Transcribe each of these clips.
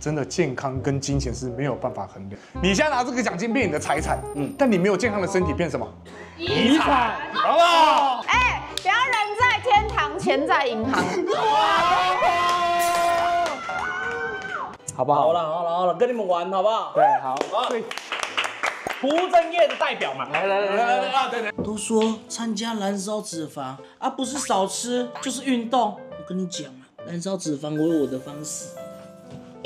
真的健康跟金钱是没有办法衡量。你现在拿这个奖金变你的财产，但你没有健康的身体变什么？遗产，好不好？哎，不要人在天堂，钱在银行。好不好？好了好了好了，跟你们玩好不好？对，好。不务正业的代表嘛，来来来来来啊！对对，都说参加燃烧脂肪啊，不是少吃就是运动。我跟你讲啊，燃烧脂肪我有我的方式。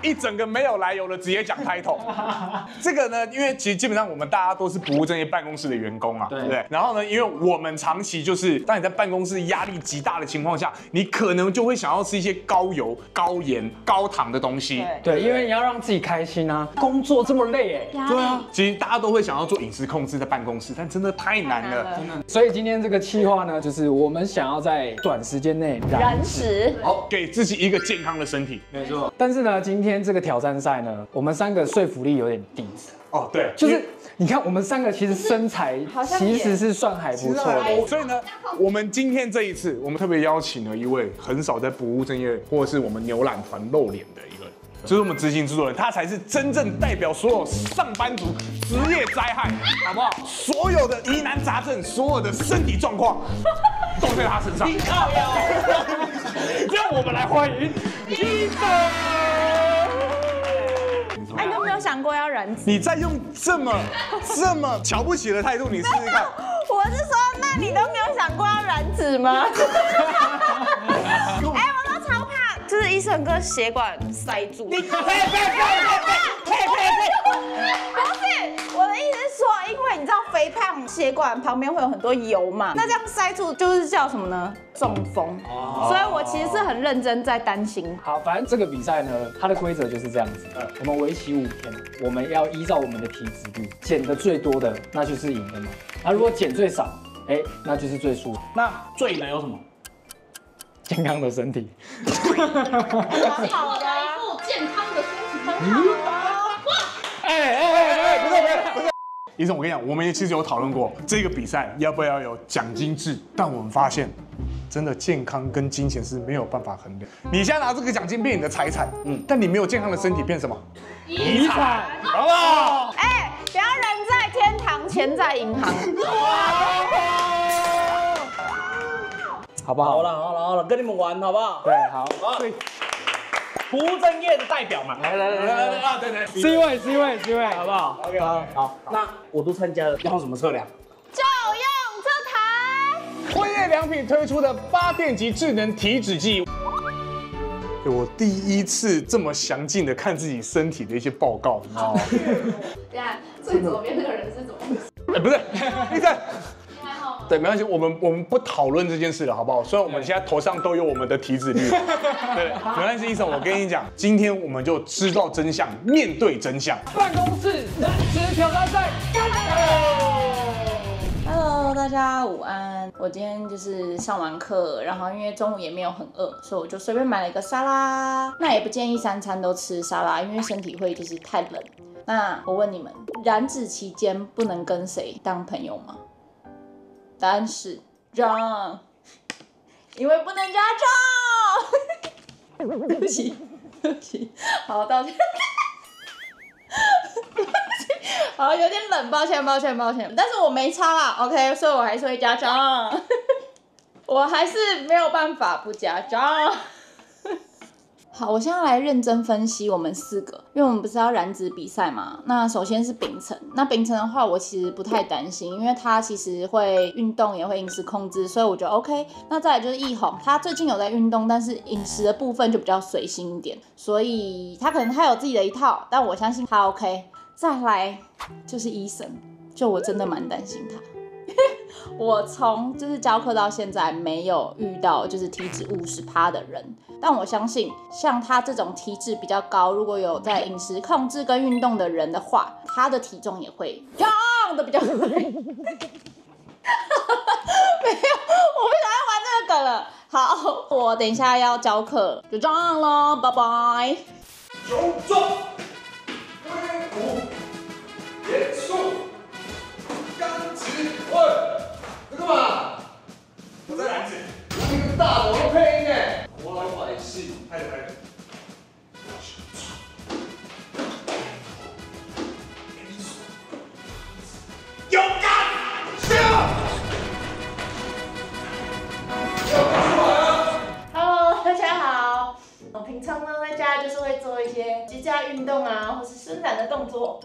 一整个没有来由的直接讲title，这个呢，因为其实基本上我们大家都是不务正业办公室的员工啊，对不对？然后呢，因为我们长期就是，当你在办公室压力极大的情况下，你可能就会想要吃一些高油、高盐、高糖的东西，对，因为你要让自己开心啊。工作这么累哎，对啊，其实大家都会想要做饮食控制在办公室，但真的太难了，真的。所以今天这个企划呢，就是我们想要在短时间内燃脂，好，给自己一个健康的身体，没错。但是呢，今天这个挑战赛呢，我们三个说服力有点低哦。对，就是你看我们三个其实身材其实是算还不错的，所以呢，我们今天这一次，我们特别邀请了一位很少在不务正业或者是我们牛腩团露脸的一个人，就是我们执行制作人，他才是真正代表所有上班族职业灾害，好不好？所有的疑难杂症，所有的身体状况都在他身上。让我们来欢迎TJ。 哎，你有没有想过要燃脂？你在用这么瞧不起的态度，你试试看。我是说，那你都没有想过要燃脂吗？哎，我都超怕，就是医生哥血管塞住。不是，我的意思是说，因为你知道肥胖血管旁边会有很多油嘛，那这样塞住就是叫什么呢？ 中风，所以我其实是很认真在担心。好，反正这个比赛呢，它的规则就是这样子。我们为期5天，我们要依照我们的体脂率，减的最多的那就是赢的嘛。那如果减最少，哎，那就是最输。那最难有什么？健康的身体。好的，健康的身体。哎，不对不对不对。 医生，我跟你讲，我们也其实有讨论过这个比赛要不要有奖金制，但我们发现，真的健康跟金钱是没有办法衡量。你现在拿这个奖金变你的财产，但你没有健康的身体变什么？遗产，好不好？哎，不要人在天堂，钱在银行。好不好？好了好了好了，跟你们玩好不好？对，好。 不务正业的代表嘛，来来来来来啊，对对 ，C 位 C 位 C 位，好不好 ？OK 好，好，那我都参加了，要什么测量？就用这台辉瑞良品推出的8电级智能体脂计。对，我第一次这么详尽的看自己身体的一些报告，你知道吗？对啊，最左边那个人是怎么？哎，不是，你看。 对，没关系，我们不讨论这件事了，好不好？虽然我们现在头上都有我们的体脂率，对，没关系，医生，我跟你讲，今天我们就知道真相，面对真相。办公室燃脂挑战赛，开始。 Hello， 大家午安。我今天就是上完课，然后因为中午也没有很饿，所以我就随便买了一个沙拉。那也不建议3餐都吃沙拉，因为身体会就是太冷。那我问你们，燃脂期间不能跟谁当朋友吗？ 答案是 John， 因为不能加重。对不起，对不起，好，道歉。对不起，好，有点冷，抱歉，抱歉，抱歉。但是我没差啦 ，OK， 所以我还是会加重。我还是没有办法不加重。好，我现在来认真分析我们4个，因为我们不是要燃脂比赛嘛。那首先是秉承，那秉承的话，我其实不太担心，因为他其实会运动，也会饮食控制，所以我觉得 OK。那再来就是奕宏，他最近有在运动，但是饮食的部分就比较随心一点，所以他可能他有自己的一套，但我相信他 OK。再来就是医生，就我真的蛮担心他。 我从就是教课到现在没有遇到就是体脂50%的人，但我相信像他这种体脂比较高，如果有在饮食控制跟运动的人的话，他的体重也会降的比较快。没有，我不想要玩这个了。好，我等一下要教课，就这样咯，拜拜。九重威武，严肃，刚直。喂，你干嘛？我在篮子。你这个大佬的配音哎！我来玩戏，开始开始。 运动啊，或是伸展的动作。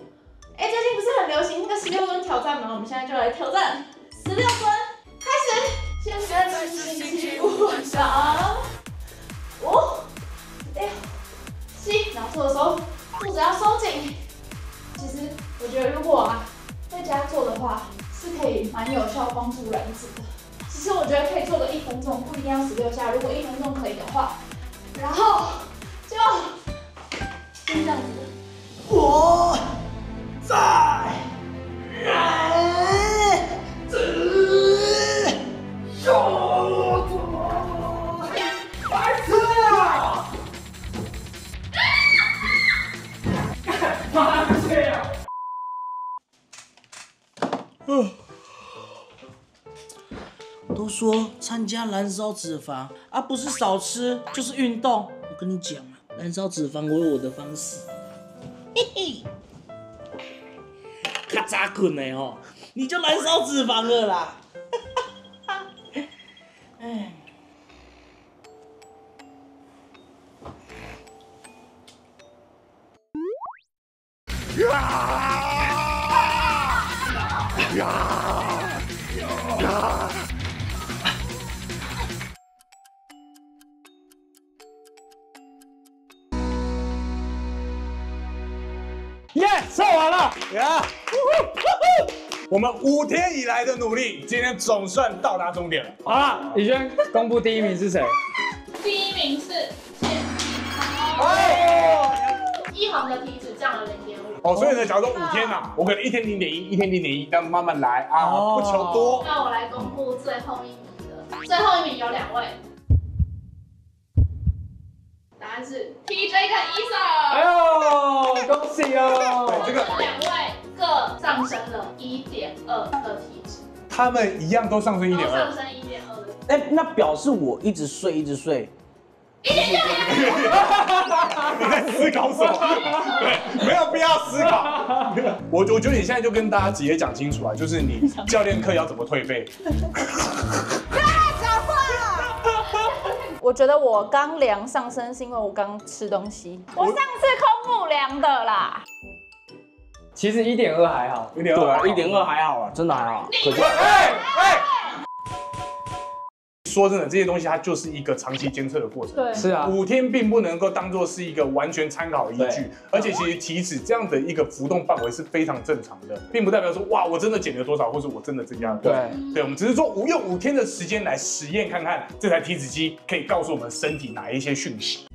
哎、欸，最近不是很流行那个16蹲挑战吗？我们现在就来挑战16蹲，开始。现在是星期五晚上，5、6、7，然后做的时候肚子要收紧。其实我觉得如果啊在家做的话，是可以蛮有效帮助燃脂的。其实我觉得可以做个1分钟，不一定要16下，如果1分钟可以的话，然后就。 这样子，我在燃脂，用我白痴啊！妈的呀！都说参加燃烧脂肪，而不是少吃就是运动。我跟你讲啊。 燃烧脂肪，我有我的方式。嘿嘿，咔嚓滚嘞吼，你就燃烧脂肪了啦。哎做完了呀！ Yeah. 我们5天以来的努力，今天总算到达终点了。好了，宇轩，公布第一名是谁？第一名是谢一航的体脂降了0.5。哦，所以呢，假如说5天啊，我可能1天0.1，1天0.1，这样慢慢来啊，不求多。那我来公布最后一名的，最后一名有2位，答案是 TJ 跟 Esa。 恭喜哦！这个2位各上升了1.2的体脂，他们一样都上升1.2，上升1.2的。哎，那表示我一直睡，一直睡，1.2。你在思考什么？没有必要思考。我觉得你现在就跟大家直接讲清楚啊，就是你教练课要怎么退费。 我觉得我刚量上升是因为我刚吃东西，我上次空腹量的啦。其实1.2还好，1.2还好啊，真的还好。说真的，这些东西它就是一个长期监测的过程。对，是啊，5天并不能够当做是一个完全参考依据，而且其实体脂这样的一个浮动范围是非常正常的，并不代表说哇我真的减了多少，或是我真的增加了多少。对，我们只是说用5天的时间来实验看看，这台体脂机可以告诉我们身体哪一些讯息。